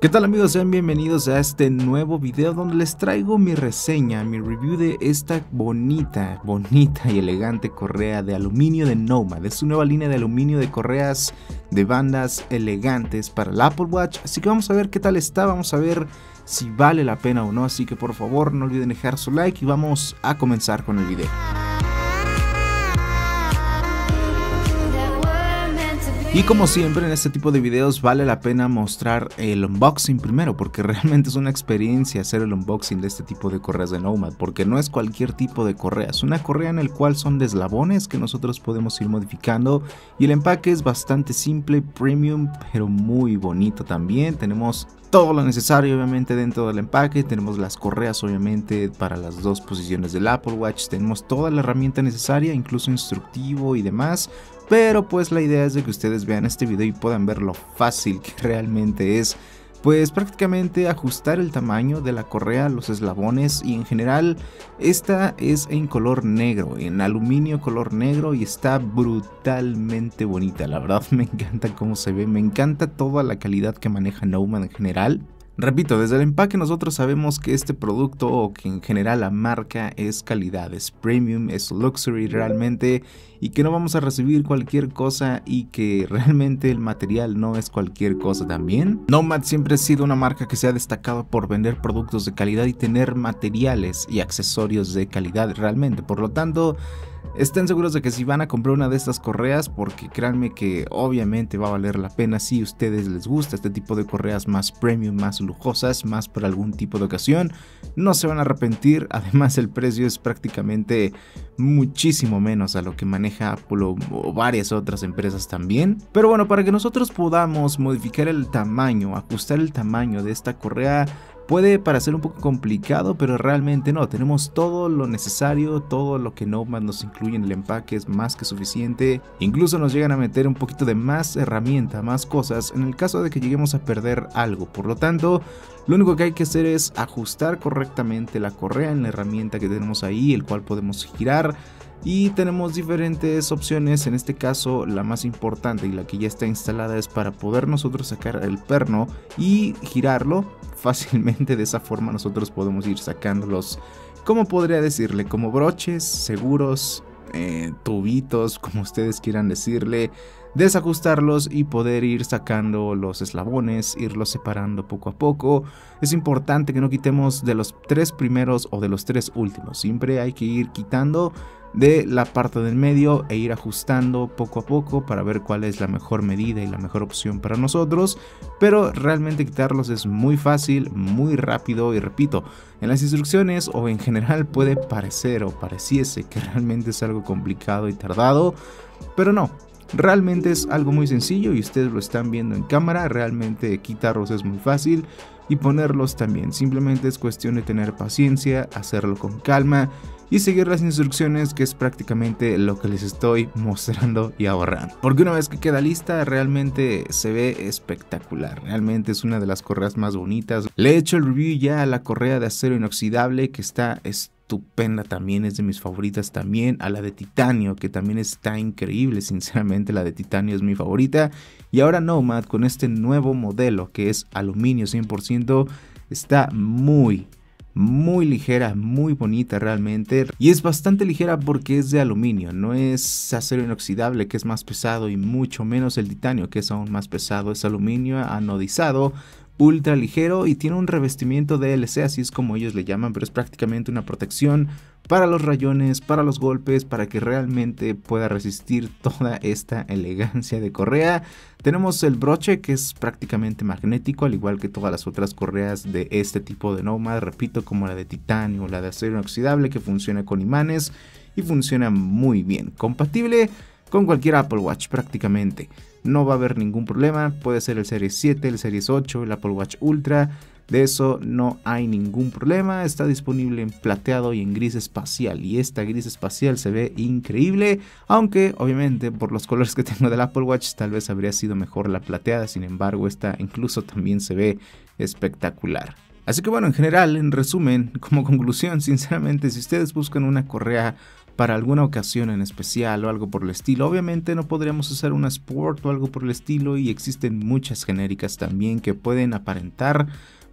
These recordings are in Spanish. ¿Qué tal amigos? Sean bienvenidos a este nuevo video donde les traigo mi reseña, mi review de esta bonita y elegante correa de aluminio de NOMAD. Es su nueva línea de aluminio de correas de bandas elegantes para el Apple Watch. Así que vamos a ver qué tal está, vamos a ver si vale la pena o no. Así que por favor no olviden dejar su like y vamos a comenzar con el video. Y como siempre en este tipo de videos vale la pena mostrar el unboxing primero, porque realmente es una experiencia hacer el unboxing de este tipo de correas de Nomad, porque no es cualquier tipo de correa, es una correa en el cual son de eslabones que nosotros podemos ir modificando y el empaque es bastante simple, premium, pero muy bonito también. Tenemos todo lo necesario obviamente dentro del empaque, tenemos las correas obviamente para las dos posiciones del Apple Watch, tenemos toda la herramienta necesaria, incluso instructivo y demás. Pero pues la idea es de que ustedes vean este video y puedan ver lo fácil que realmente es, pues prácticamente ajustar el tamaño de la correa, los eslabones y en general. Esta es en color negro, en aluminio color negro, y está brutalmente bonita. La verdad me encanta cómo se ve, me encanta toda la calidad que maneja Nomad en general. Repito, desde el empaque nosotros sabemos que este producto, o que en general la marca, es calidad, es premium, es luxury realmente, y que no vamos a recibir cualquier cosa, y que realmente el material no es cualquier cosa también. Nomad siempre ha sido una marca que se ha destacado por vender productos de calidad y tener materiales y accesorios de calidad realmente, por lo tanto estén seguros de que si van a comprar una de estas correas, porque créanme que obviamente va a valer la pena si a ustedes les gusta este tipo de correas más premium, más lujosas, más para algún tipo de ocasión. No se van a arrepentir, además el precio es prácticamente muchísimo menos a lo que maneja Apple o varias otras empresas también. Pero bueno, para que nosotros podamos modificar el tamaño, ajustar el tamaño de esta correa, puede parecer un poco complicado, pero realmente no, tenemos todo lo necesario, todo lo que Nomad nos incluye en el empaque es más que suficiente. Incluso nos llegan a meter un poquito de más herramienta, más cosas, en el caso de que lleguemos a perder algo. Por lo tanto, lo único que hay que hacer es ajustar correctamente la correa en la herramienta que tenemos ahí, el cual podemos girar. Y tenemos diferentes opciones, en este caso la más importante y la que ya está instalada es para poder nosotros sacar el perno y girarlo fácilmente. De esa forma nosotros podemos ir sacándolos, como podría decirle, como broches, seguros, tubitos, como ustedes quieran decirle, desajustarlos y poder ir sacando los eslabones, irlos separando poco a poco. Es importante que no quitemos de los tres primeros o de los tres últimos, siempre hay que ir quitando de la parte del medio e ir ajustando poco a poco para ver cuál es la mejor medida y la mejor opción para nosotros. Pero realmente quitarlos es muy fácil, muy rápido, y repito, en las instrucciones o en general puede parecer o pareciese que realmente es algo complicado y tardado, pero no. Realmente es algo muy sencillo y ustedes lo están viendo en cámara. Realmente quitarlos es muy fácil y ponerlos también. Simplemente es cuestión de tener paciencia, hacerlo con calma y seguir las instrucciones, que es prácticamente lo que les estoy mostrando y ahorrando. Porque una vez que queda lista, realmente se ve espectacular. Realmente es una de las correas más bonitas. Le he hecho el review ya a la correa de acero inoxidable, que está estupenda también, es de mis favoritas también. A la de titanio, que también está increíble, sinceramente la de titanio es mi favorita. Y ahora Nomad con este nuevo modelo que es aluminio 100%, está muy ligera, muy bonita realmente. Y es bastante ligera porque es de aluminio, no es acero inoxidable que es más pesado, y mucho menos el titanio que es aún más pesado. Es aluminio anodizado, ultra ligero, y tiene un revestimiento DLC, así es como ellos le llaman, pero es prácticamente una protección para los rayones, para los golpes, para que realmente pueda resistir toda esta elegancia de correa. Tenemos el broche, que es prácticamente magnético, al igual que todas las otras correas de este tipo de Nomad, repito, como la de titanio o la de acero inoxidable, que funciona con imanes y funciona muy bien, compatible con cualquier Apple Watch prácticamente. No va a haber ningún problema, puede ser el Series 7, el Series 8, el Apple Watch Ultra, de eso no hay ningún problema. Está disponible en plateado y en gris espacial, y esta gris espacial se ve increíble, aunque obviamente por los colores que tengo del Apple Watch tal vez habría sido mejor la plateada, sin embargo esta incluso también se ve espectacular. Así que bueno, en general, en resumen, como conclusión, sinceramente si ustedes buscan una correa para alguna ocasión en especial o algo por el estilo. Obviamente no podríamos usar una Sport o algo por el estilo, y existen muchas genéricas también que pueden aparentar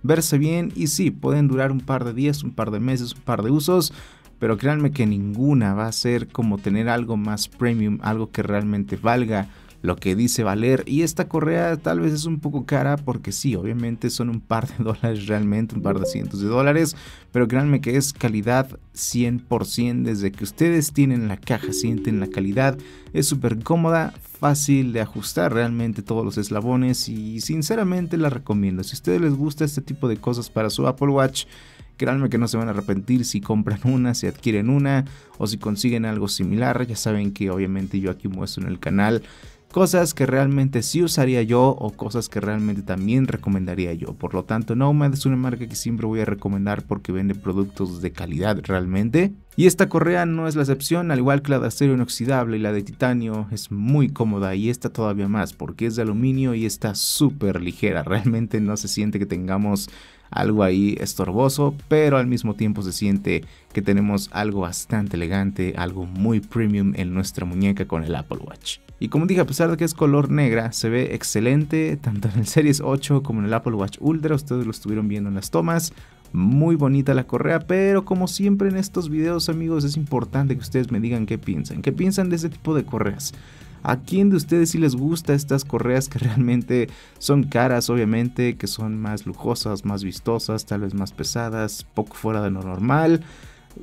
verse bien y sí, pueden durar un par de días, un par de meses, un par de usos, pero créanme que ninguna va a ser como tener algo más premium, algo que realmente valga lo que dice valer. Y esta correa tal vez es un poco cara porque sí, obviamente son un par de dólares realmente, un par de cientos de dólares, pero créanme que es calidad 100%. Desde que ustedes tienen la caja sienten la calidad, es súper cómoda, fácil de ajustar realmente todos los eslabones y sinceramente la recomiendo. Si a ustedes les gusta este tipo de cosas para su Apple Watch, créanme que no se van a arrepentir si compran una, si adquieren una o si consiguen algo similar. Ya saben que obviamente yo aquí muestro en el canal cosas que realmente sí usaría yo o cosas que realmente también recomendaría yo. Por lo tanto, Nomad es una marca que siempre voy a recomendar porque vende productos de calidad realmente. Y esta correa no es la excepción, al igual que la de acero inoxidable y la de titanio, es muy cómoda, y esta todavía más porque es de aluminio y está súper ligera. Realmente no se siente que tengamos algo ahí estorboso, pero al mismo tiempo se siente que tenemos algo bastante elegante, algo muy premium en nuestra muñeca con el Apple Watch. Y como dije, a pesar de que es color negra, se ve excelente tanto en el Series 8 como en el Apple Watch Ultra. Ustedes lo estuvieron viendo en las tomas. Muy bonita la correa, pero como siempre en estos videos, amigos, es importante que ustedes me digan qué piensan de este tipo de correas. ¿A quién de ustedes sí les gusta estas correas que realmente son caras, obviamente, que son más lujosas, más vistosas, tal vez más pesadas, poco fuera de lo normal?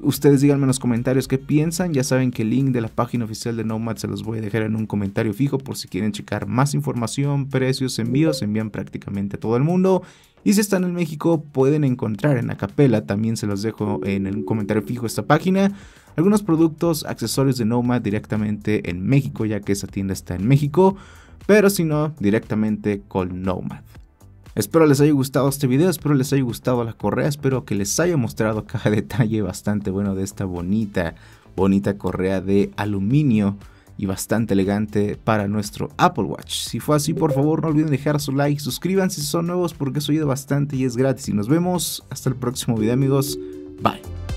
Ustedes díganme en los comentarios qué piensan. Ya saben que el link de la página oficial de Nomad se los voy a dejar en un comentario fijo por si quieren checar más información, precios, envíos. Se envían prácticamente a todo el mundo. Y si están en México pueden encontrar en Capela, también se los dejo en el comentario fijo esta página, algunos productos, accesorios de Nomad directamente en México, ya que esa tienda está en México, pero si no, directamente con Nomad. Espero les haya gustado este video, espero les haya gustado la correa, espero que les haya mostrado cada detalle bastante bueno de esta bonita correa de aluminio y bastante elegante para nuestro Apple Watch. Si fue así, por favor no olviden dejar su like, suscríbanse si son nuevos porque eso ayuda bastante y es gratis. Y nos vemos hasta el próximo video, amigos. Bye.